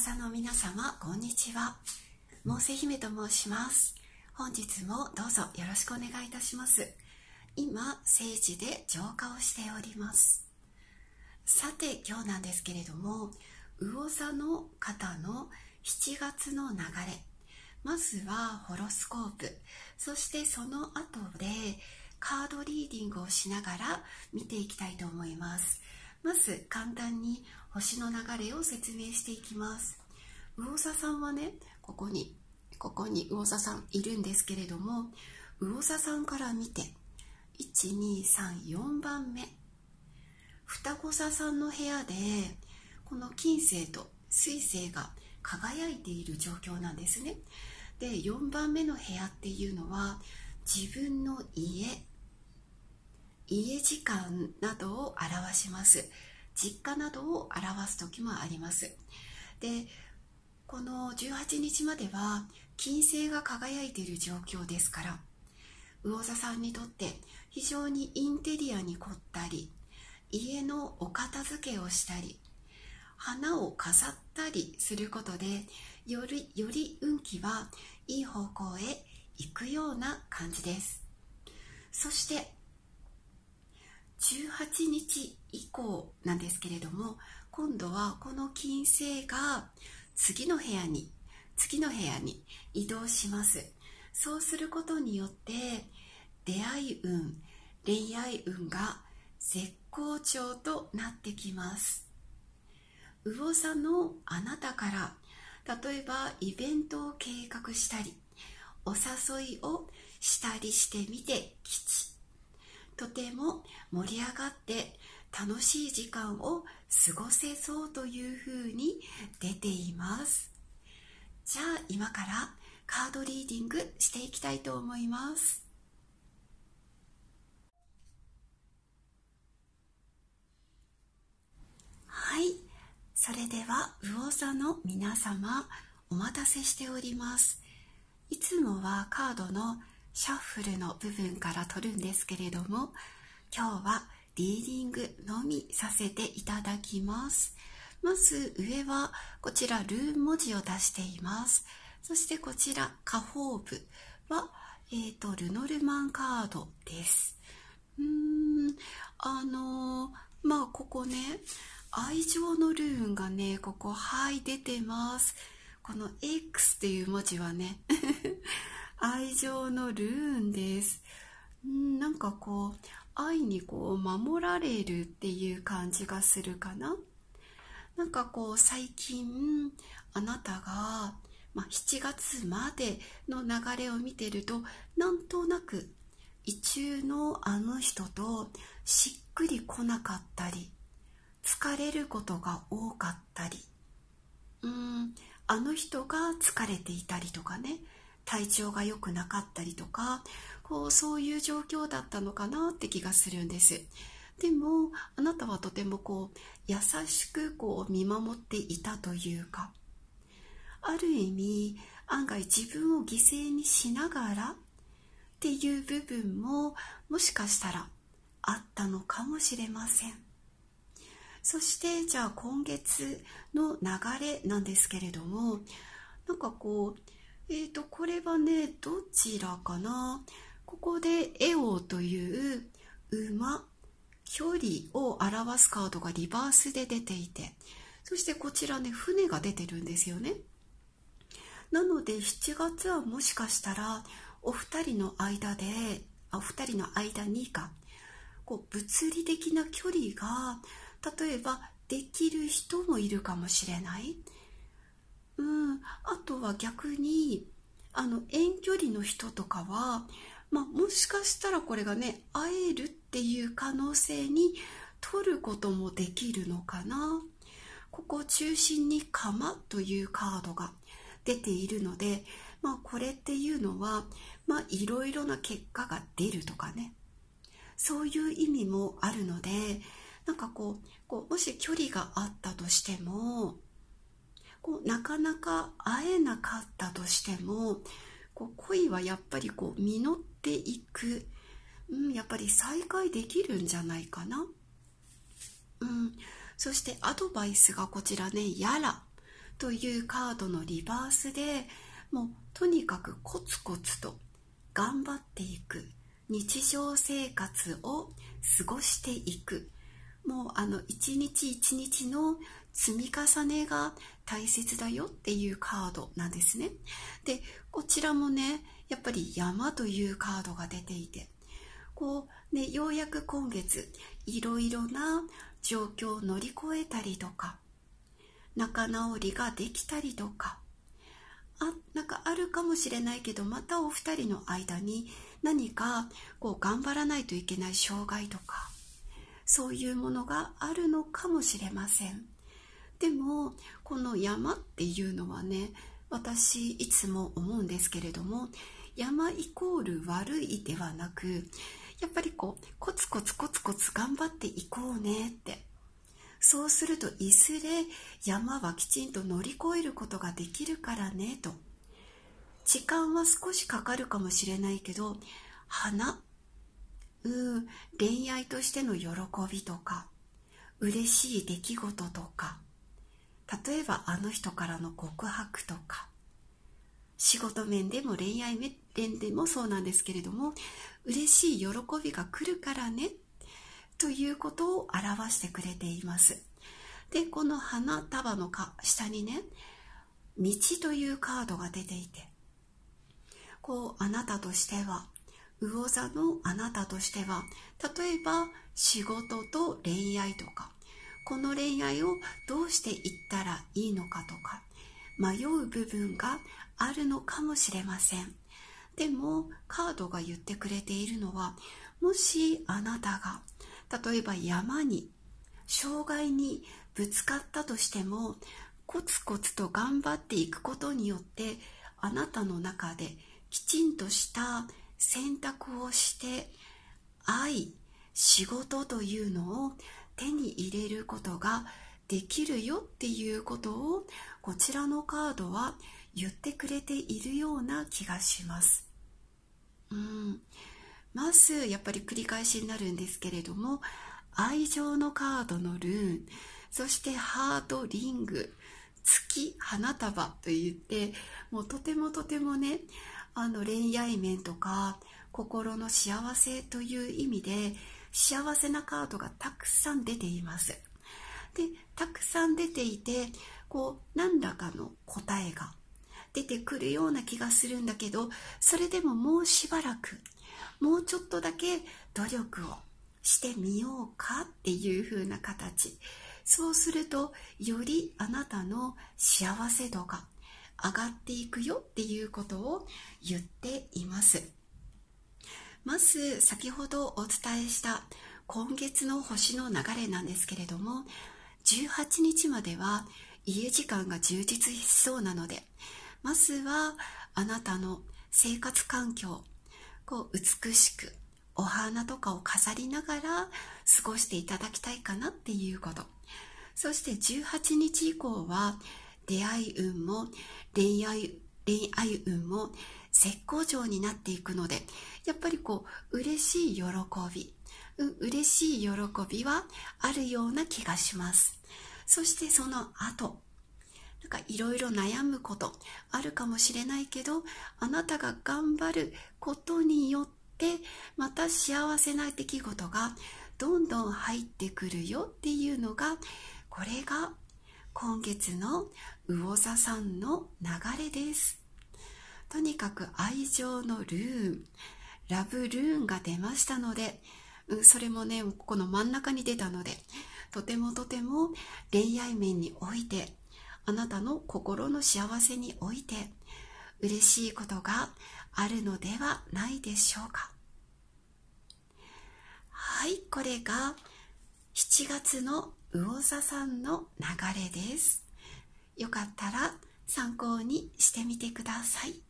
座の皆様、こんにちは。モーセ姫と申します。本日もどうぞよろしくお願いいたします。今、聖地で浄化をしております。さて、今日なんですけれども、魚座の方の7月の流れ、まずはホロスコープ、そしてその後でカードリーディングをしながら見ていきたいと思います。まず簡単に星の流れを説明していきます。魚座さんはね、ここに魚座さんいるんですけれども、魚座さんから見て 1,2,3,4 番目、双子座さんの部屋でこの金星と水星が輝いている状況なんですね。で、4番目の部屋っていうのは自分の家時間などを表します。実家などを表す時もあります。で、この18日までは金星が輝いている状況ですから、魚座さんにとって非常にインテリアに凝ったり、家のお片付けをしたり、花を飾ったりすることで、より運気はいい方向へ行くような感じです。そして18日以降なんですけれども、今度はこの金星が次の部屋に移動します。そうすることによって、出会い運、恋愛運が絶好調となってきます。魚座のあなたから、例えばイベントを計画したり、お誘いをしたりしてみて吉、とても盛り上がって楽しい時間を過ごせそうというふうに出ています。じゃあ今からカードリーディングしていきたいと思います。はい、それでは魚座の皆様、お待たせしております。いつもはカードのシャッフルの部分から取るんですけれども、今日はリーディングのみさせていただきます。まず上はこちらルーン文字を出しています。そしてこちら下方部は、ルノルマンカードです。ここね、愛情のルーンがね、ここ出てます。この X っていう文字はね愛情のルーンです。なんかこう愛に守られるっていう感じがするかな。なんかこう最近あなたが、7月までの流れを見てると、なんとなく意中のあの人としっくりこなかったり、疲れることが多かったり、あの人が疲れていたりとかね、体調が良くなかったりとか、そういう状況だったのかなって気がするんです。でもあなたはとても優しく見守っていたというか、ある意味案外自分を犠牲にしながらっていう部分も、もしかしたらあったのかもしれません。そしてじゃあ今月の流れなんですけれども、なんかこれはね、どちらかな。ここでエオという馬、距離を表すカードがリバースで出ていて、そしてこちらね、船が出てるんですよね。なので7月はもしかしたらお二人の間に物理的な距離が、例えばできる人もいるかもしれない。あとは逆に遠距離の人とかは、もしかしたらこれがね、会えるっていう可能性に取ることもできるのかな。ここを中心に鎌というカードが出ているので、これっていうのは、いろいろな結果が出るとかね、そういう意味もあるので、なんかもし距離があったとしても、なかなか会えなかったとしても、恋はやっぱり実っていく、やっぱり再会できるんじゃないかな。そしてアドバイスがこちらね、やらというカードのリバースで、もうとにかくコツコツと頑張っていく、日常生活を過ごしていく、もう一日一日の積み重ねが大切だよっていうカードなんですね。でこちらもね、やっぱり山というカードが出ていて、こうね、ようやく今月いろいろな状況を乗り越えたりとか、仲直りができたりとか、なんかあるかもしれないけど、またお二人の間に何かこう頑張らないといけない障害とか、そういうものがあるのかもしれません。でもこの山っていうのはね、私いつも思うんですけれども、山イコール悪いではなく、やっぱりこうコツコツコツコツ頑張っていこうねって、そうするといずれ山はきちんと乗り越えることができるからねと。時間は少しかかるかもしれないけど、花、恋愛としての喜びとか、嬉しい出来事とか、例えばあの人からの告白とか、仕事面でも恋愛面でもそうなんですけれども、嬉しい喜びが来るからねということを表してくれています。で、この花束の下にね、道というカードが出ていて、こうあなたとしては、魚座のあなたとしては、例えば仕事と恋愛とか、この恋愛をどうしていったらいいのかとか、迷う部分があるのかもしれません。でもカードが言ってくれているのは、もしあなたが例えば山に、障害にぶつかったとしても、コツコツと頑張っていくことによって、あなたの中できちんとした選択をして、愛、仕事というのを手に入れることができるよっていうことを、こちらのカードは言ってくれているような気がします。まずやっぱり繰り返しになるんですけれども、愛情のカードのルーン、そしてハートリング、月、花束といって、もうとてもとてもね、恋愛面とか心の幸せという意味で幸せなカードがたくさん出ています。でたくさん出ていて、こう何らかの答えが出てくるような気がするんだけど、それでももうしばらく、もうちょっとだけ努力をしてみようかっていう風な形。そうするとよりあなたの幸せ度が上がっていくよっていうことを言っています。まず先ほどお伝えした今月の星の流れなんですけれども、18日までは家時間が充実しそうなので、まずはあなたの生活環境、こう美しくお花とかを飾りながら過ごしていただきたいかなっていうこと。そして18日以降は出会い運も恋愛運も絶好調になっていくので、やっぱりこう嬉しい喜び、嬉しい喜びはあるような気がします。そしてその後、なんかいろいろ悩むことあるかもしれないけど、あなたが頑張ることによってまた幸せな出来事がどんどん入ってくるよっていうのが、これが今月の魚座さんの流れです。とにかく愛情のルーン、ラブルーンが出ましたので、それもね、この真ん中に出たので、とてもとても恋愛面において、あなたの心の幸せにおいて嬉しいことがあるのではないでしょうか。はい、これが7月の魚座さんの流れです。よかったら参考にしてみてください。